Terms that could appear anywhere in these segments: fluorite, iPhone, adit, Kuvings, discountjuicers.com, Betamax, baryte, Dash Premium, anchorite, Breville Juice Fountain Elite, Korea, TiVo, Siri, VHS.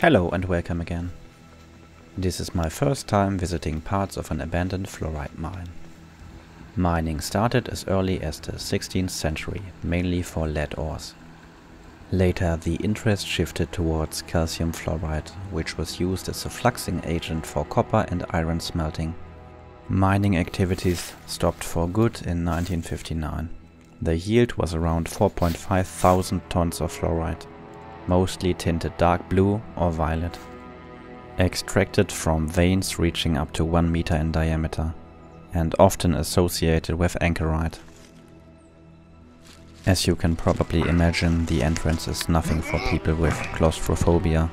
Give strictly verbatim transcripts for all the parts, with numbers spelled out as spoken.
Hello and welcome again. This is my first time visiting parts of an abandoned fluorite mine. Mining started as early as the sixteenth century, mainly for lead ores. Later the interest shifted towards calcium fluoride, which was used as a fluxing agent for copper and iron smelting. Mining activities stopped for good in nineteen fifty-nine. The yield was around four point five thousand tons of fluorite, mostly tinted dark blue or violet, extracted from veins reaching up to one meter in diameter and often associated with anchorite. As you can probably imagine, the entrance is nothing for people with claustrophobia.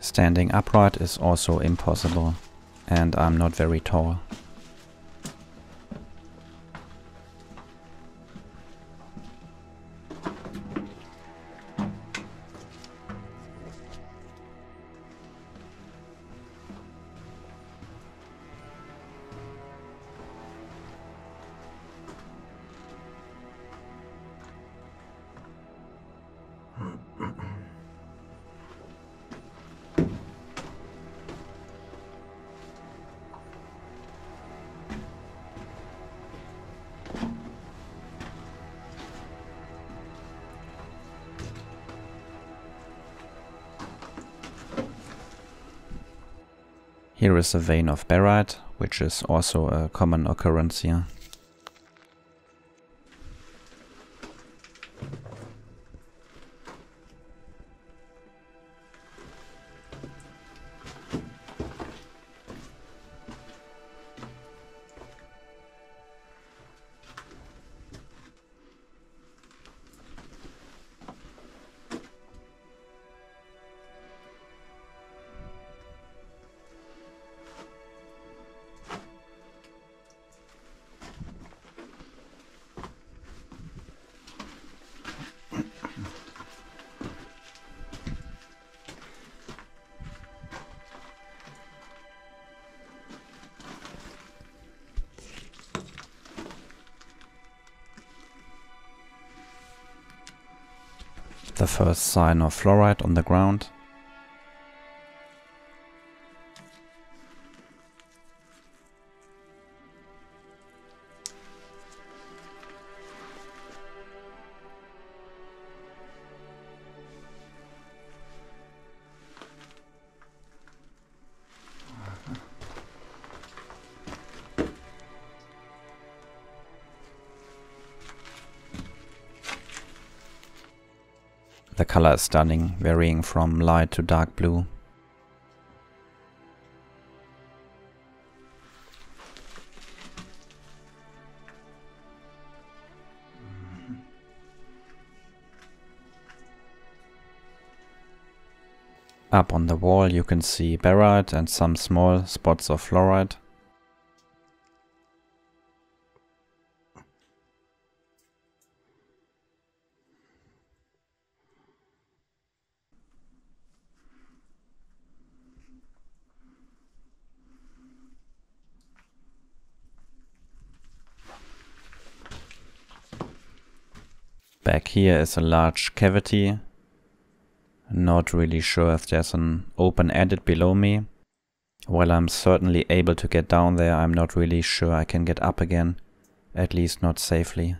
Standing upright is also impossible, and I'm not very tall. Here is a vein of baryte, which is also a common occurrence here. The first sign of fluorite on the ground. The color is stunning, varying from light to dark blue. Up on the wall you can see baryte and some small spots of fluorite. Back here is a large cavity. Not really sure if there's an open adit below me. While I'm certainly able to get down there, I'm not really sure I can get up again, at least not safely.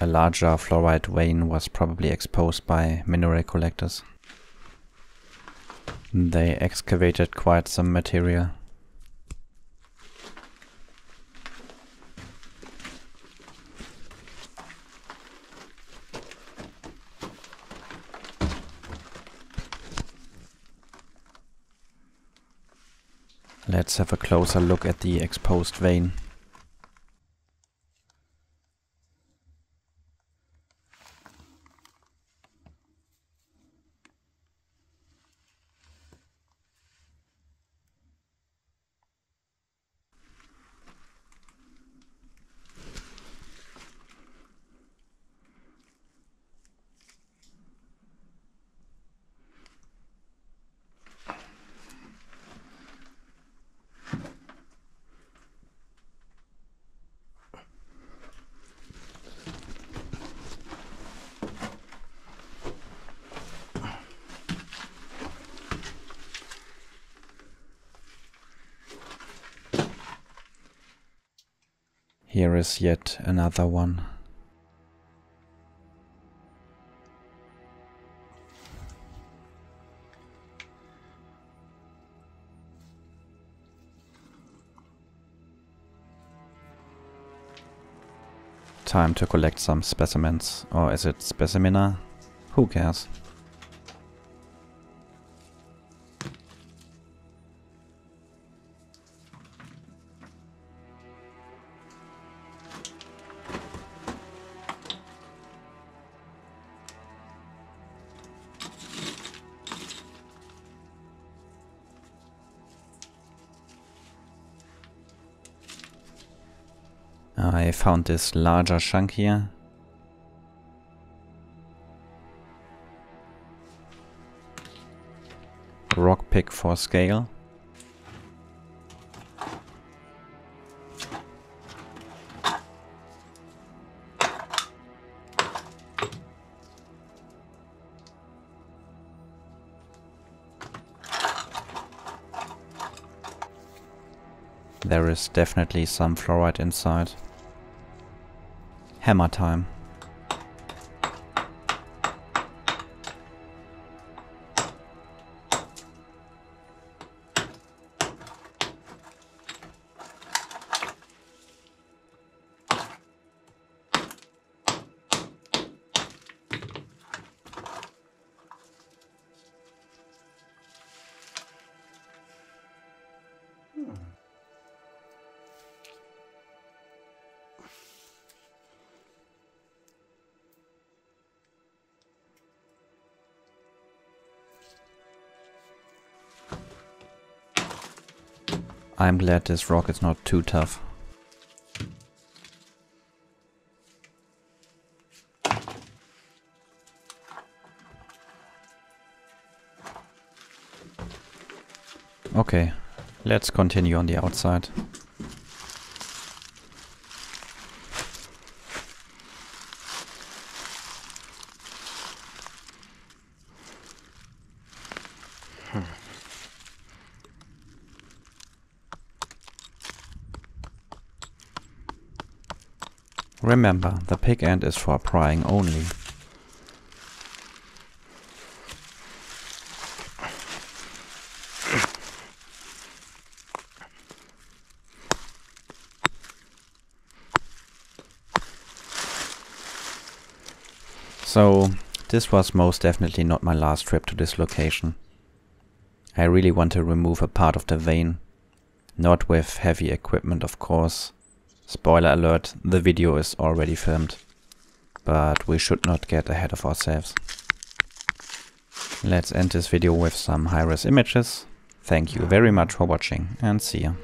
A larger fluorite vein was probably exposed by mineral collectors. They excavated quite some material. Let's have a closer look at the exposed vein. Here is yet another one. Time to collect some specimens, or is it specimina? Who cares? I found this larger chunk here. Rock pick for scale. There is definitely some fluorite inside. Hammer time. I'm glad this rock is not too tough. Okay, let's continue on the outside. Remember, the pick end is for prying only. So, this was most definitely not my last trip to this location. I really want to remove a part of the vein. Not with heavy equipment, of course. Spoiler alert, the video is already filmed, but we should not get ahead of ourselves. Let's end this video with some high-res images. Thank you very much for watching and see ya.